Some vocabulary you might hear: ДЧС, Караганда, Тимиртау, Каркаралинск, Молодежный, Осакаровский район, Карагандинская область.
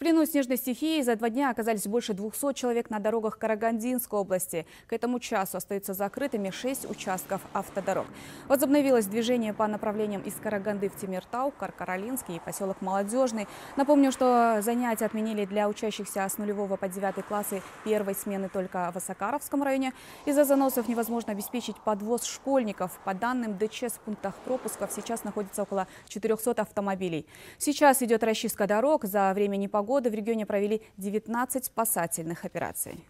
плену снежной стихии за 2 дня оказались больше 200 человек на дорогах Карагандинской области. К этому часу остаются закрытыми 6 участков автодорог. Возобновилось движение по направлениям из Караганды в Тимиртау, Каркаралинск и поселок Молодежный. Напомню, что занятия отменили для учащихся с 0 по 9 классы первой смены только в Осакаровском районе. Из-за заносов невозможно обеспечить подвоз школьников. По данным ДЧС, в пунктах пропусков сейчас находится около 400 автомобилей. Сейчас идет расчистка дорог. За время непогоды в регионе провели 19 спасательных операций.